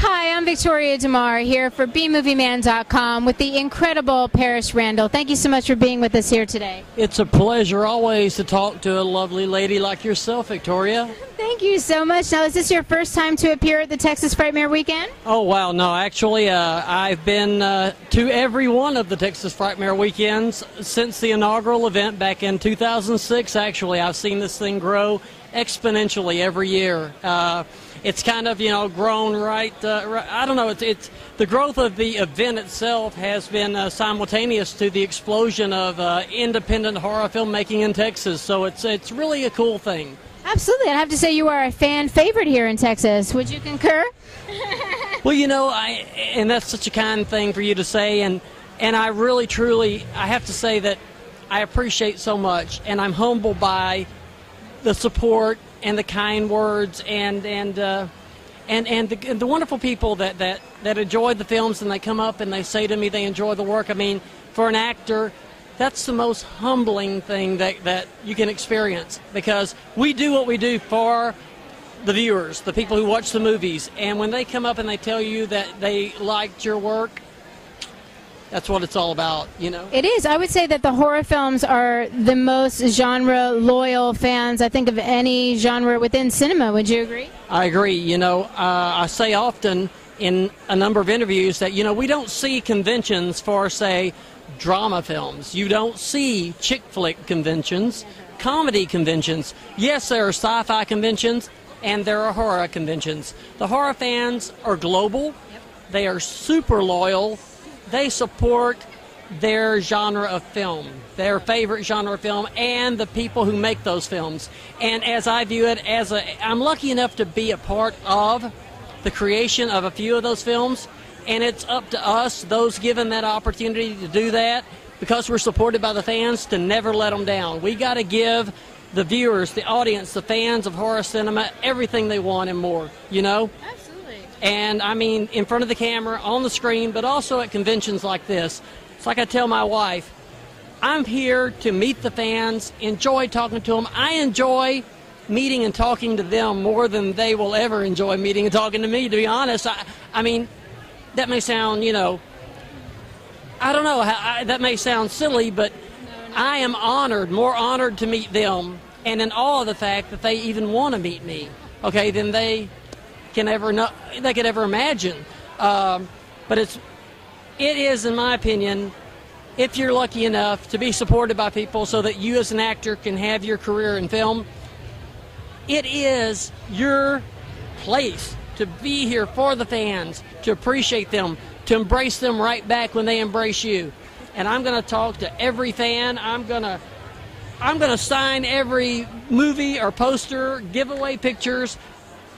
Hi, I'm Victoria De Mare here for BMovieMan.com with the incredible Parrish Randall. Thank you so much for being with us here today. It's a pleasure always to talk to a lovely lady like yourself, Victoria. Thank you so much. Now, is this your first time to appear at the Texas Frightmare Weekend? Oh, wow. No, actually, I've been to every one of the Texas Frightmare Weekends since the inaugural event back in 2006. Actually, I've seen this thing grow exponentially every year. It's kind of, you know, grown right I don't know, it's the growth of the event itself has been simultaneous to the explosion of independent horror filmmaking in Texas, so it's really a cool thing. Absolutely. I have to say you are a fan favorite here in Texas. Would you concur? Well, you know, and that's such a kind thing for you to say, and I really truly, I have to say that I appreciate so much, and I'm humbled by the support and the kind words and the wonderful people that enjoy the films, and they come up and they say to me they enjoy the work. I mean, for an actor, that's the most humbling thing that you can experience, because we do what we do for the viewers, the people who watch the movies, and when they come up and they tell you that they liked your work, that's what it's all about, you know? It is. I would say that the horror films are the most genre-loyal fans, I think, of any genre within cinema. Would you agree? I agree. You know, I say often in a number of interviews that, you know, we don't see conventions for, say, drama films. You don't see chick flick conventions, comedy conventions. Yes, there are sci-fi conventions, and there are horror conventions. The horror fans are global. Yep. They are super loyal. They support their genre of film, their favorite genre of film, and the people who make those films. And as I view it, I'm lucky enough to be a part of the creation of a few of those films, and it's up to us, those given that opportunity to do that, because we're supported by the fans, to never let them down. We got to give the viewers, the audience, the fans of horror cinema, everything they want and more, you know? And I mean, in front of the camera, on the screen, but also at conventions like this. It's like I tell my wife, I'm here to meet the fans, enjoy talking to them. I enjoy meeting and talking to them more than they will ever enjoy meeting and talking to me, to be honest. I mean, that may sound, you know, I don't know, that may sound silly, but no. I am honored, more honored to meet them, and in awe of the fact that they even want to meet me, okay, than they could ever imagine. But it is, in my opinion, if you're lucky enough to be supported by people so that you as an actor can have your career in film, it is your place to be here for the fans, to appreciate them, to embrace them right back when they embrace you. And I'm going to talk to every fan. I'm going to sign every movie or poster, giveaway pictures.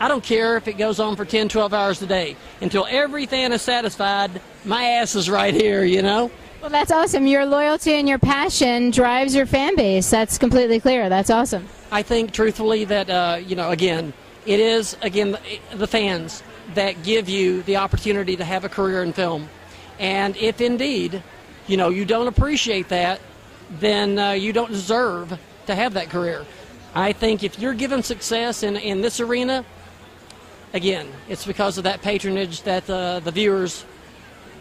I don't care if it goes on for 10, 12 hours a day. Until every fan is satisfied, my ass is right here, you know? Well, that's awesome. Your loyalty and your passion drives your fan base. That's completely clear. That's awesome. I think, truthfully, that, you know, again, it is, again, the fans that give you the opportunity to have a career in film. And if indeed, you know, you don't appreciate that, then you don't deserve to have that career. I think if you're given success in this arena, again, it's because of that patronage that the viewers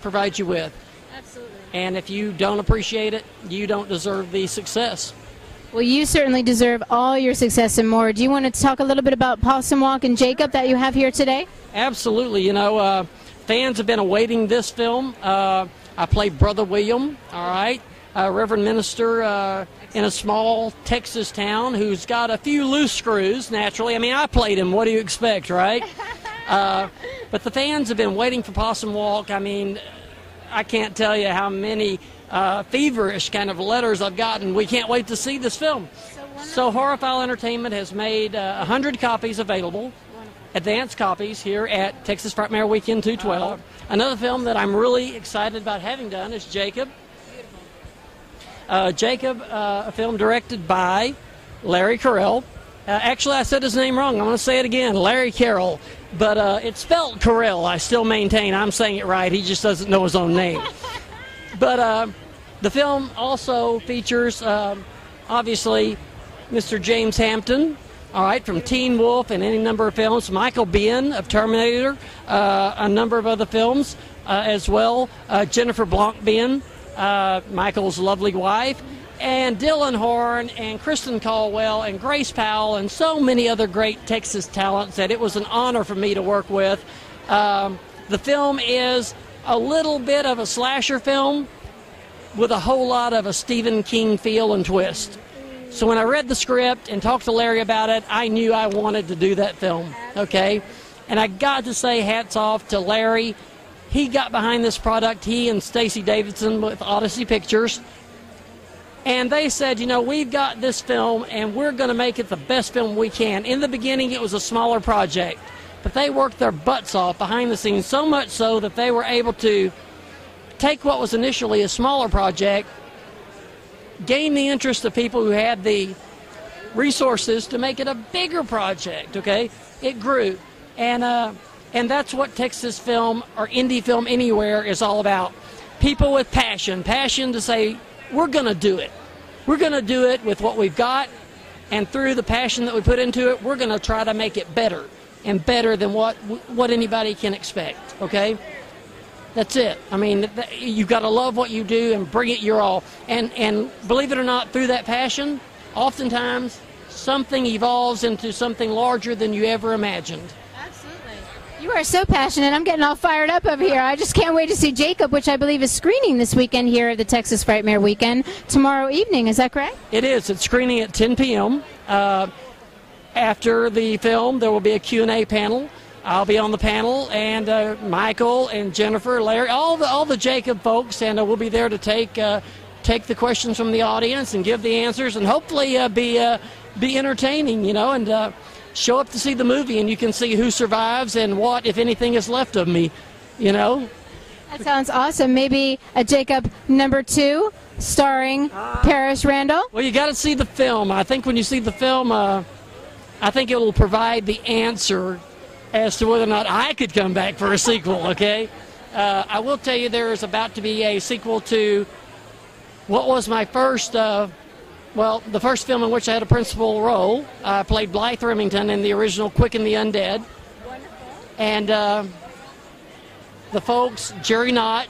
provide you with. Absolutely. And if you don't appreciate it, you don't deserve the success. Well, you certainly deserve all your success and more. Do you want to talk a little bit about Possum Walk and Jacob that you have here today? Absolutely. You know, fans have been awaiting this film. I play Brother William, all right, a Reverend Minister in a small Texas town who's got a few loose screws, naturally. I mean, I played him. What do you expect, right? But the fans have been waiting for Possum Walk. I mean, I can't tell you how many feverish kind of letters I've gotten. We can't wait to see this film. So Horrorfile Entertainment has made 100 copies available, advanced copies here at Texas Frightmare Weekend 212. Another film that I'm really excited about having done is Jacob. Jacob, a film directed by Larry Carroll. Actually, I said his name wrong. I'm going to say it again, Larry Carroll. But it's spelled Carroll. I still maintain I'm saying it right. He just doesn't know his own name. But the film also features, obviously, Mr. James Hampton, All right, from Teen Wolf and any number of films, Michael Biehn of Terminator, a number of other films as well, Jennifer Blanc Biehn, Michael's lovely wife, and Dylan Horn and Kristen Caldwell and Grace Powell and so many other great Texas talents that it was an honor for me to work with. The film is a little bit of a slasher film with a whole lot of a Stephen King feel and twist. So when I read the script and talked to Larry about it, I knew I wanted to do that film, okay? And I got to say hats off to Larry. He got behind this product, he and Stacy Davidson with Odyssey Pictures. And they said, you know, we've got this film and we're going to make it the best film we can. In the beginning, it was a smaller project, but they worked their butts off behind the scenes, so much so that they were able to take what was initially a smaller project, gain the interest of people who had the resources to make it a bigger project, okay? It grew. And that's what Texas film or indie film anywhere is all about. People with passion, passion to say, we're going to do it. We're going to do it with what we've got, and through the passion that we put into it, we're going to try to make it better and better than what anybody can expect, okay? That's it. I mean, you've got to love what you do and bring it your all. And believe it or not, through that passion, oftentimes something evolves into something larger than you ever imagined. Absolutely. You are so passionate. I'm getting all fired up over here. I just can't wait to see Jacob, which I believe is screening this weekend here at the Texas Frightmare Weekend tomorrow evening. Is that correct? It is. It's screening at 10 p.m. After the film, there will be a Q&A panel. I'll be on the panel, and Michael and Jennifer, Larry, all the Jacob folks, and we'll be there to take the questions from the audience and give the answers, and hopefully be entertaining, you know, and show up to see the movie, and you can see who survives and what, if anything, is left of me, you know. That sounds awesome. Maybe a Jacob #2 starring Parrish Randall. Well, you got to see the film. I think when you see the film, I think it will provide the answer as to whether or not I could come back for a sequel, okay? I will tell you there is about to be a sequel to what was my first, well, the first film in which I had a principal role. I played Blythe Remington in the original Quick and the Undead. Wonderful. And the folks, Jerry Knott,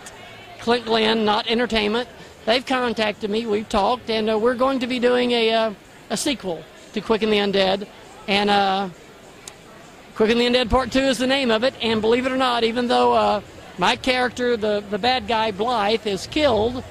Clint Glenn, Knott Entertainment, they've contacted me, we've talked, and we're going to be doing a sequel to Quick and the Undead. And Quick and the Undead Part 2 is the name of it, and believe it or not, even though my character, the bad guy, Blythe, is killed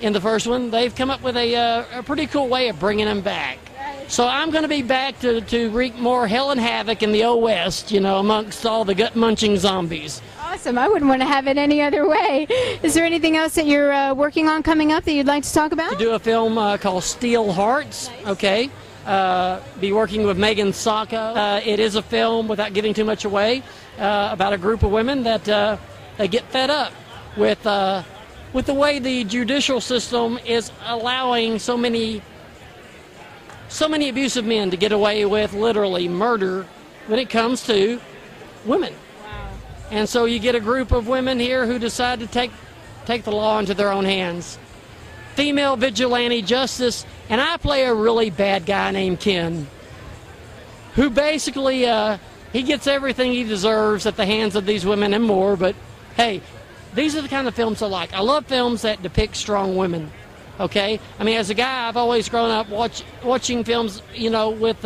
in the first one, they've come up with a pretty cool way of bringing him back. So I'm going to be back to wreak more hell and havoc in the Old West, you know, amongst all the gut-munching zombies. Awesome. I wouldn't want to have it any other way. Is there anything else that you're working on coming up that you'd like to talk about? To do a film called Steel Hearts, okay? Be working with Megan Sokka. It is a film, without giving too much away, about a group of women that they get fed up with the way the judicial system is allowing so many abusive men to get away with literally murder when it comes to women. Wow. And so you get a group of women here who decide to take the law into their own hands. Female vigilante justice, and I play a really bad guy named Ken, who basically, he gets everything he deserves at the hands of these women and more, but hey, these are the kind of films I like. I love films that depict strong women, okay? I mean, as a guy, I've always grown up watching films, you know, with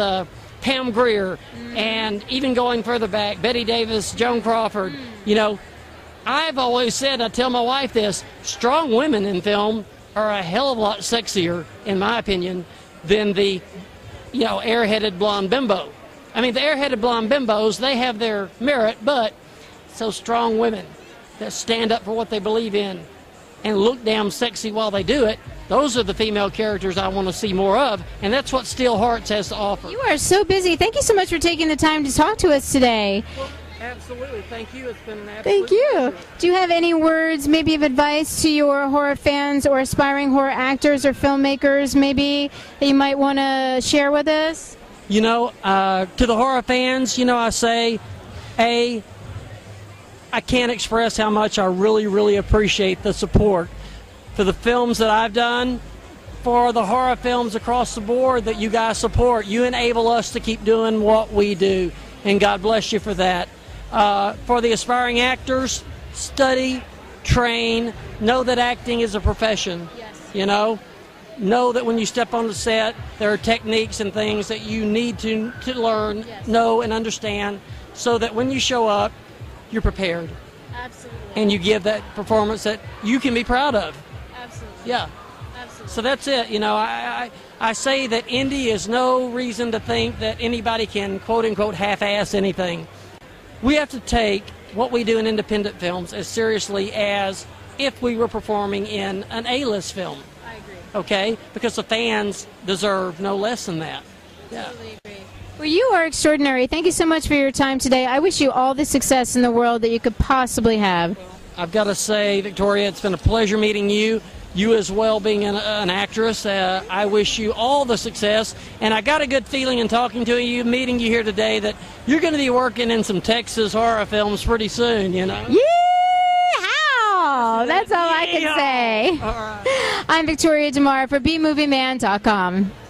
Pam Grier, and even going further back, Betty Davis, Joan Crawford, you know. I've always said, I tell my wife this, strong women in film are a hell of a lot sexier, in my opinion, than the, you know, airheaded blonde bimbo. I mean, the airheaded blonde bimbos, they have their merit, but so strong women that stand up for what they believe in and look damn sexy while they do it, those are the female characters I want to see more of, and that's what Steel Hearts has to offer. You are so busy. Thank you so much for taking the time to talk to us today. Well, absolutely. Thank you. It's been an absolute pleasure. Do you have any words, maybe of advice to your horror fans or aspiring horror actors or filmmakers, maybe, that you might want to share with us? You know, to the horror fans, you know, I say, I can't express how much I really, really appreciate the support for the films that I've done, for the horror films across the board that you guys support. You enable us to keep doing what we do, and God bless you for that. For the aspiring actors, study, train, know that acting is a profession. Yes. You know that when you step on the set, there are techniques and things that you need to learn, yes, know, and understand, so that when you show up, you're prepared. Absolutely. And you give that performance that you can be proud of. Absolutely. Yeah. Absolutely. So that's it. You know, I say that indie is no reason to think that anybody can, quote unquote, half-ass anything. We have to take what we do in independent films as seriously as if we were performing in an A-list film. I agree. Okay? Because the fans deserve no less than that. Yeah. Absolutely agree. Well, you are extraordinary. Thank you so much for your time today. I wish you all the success in the world that you could possibly have. I've got to say, Victoria, it's been a pleasure meeting you. You as well, being an actress. I wish you all the success. And I got a good feeling in talking to you, meeting you here today, that you're going to be working in some Texas horror films pretty soon, you know? Yeah! That's all I can say. All right. I'm Victoria De Mare for BMovieMan.com.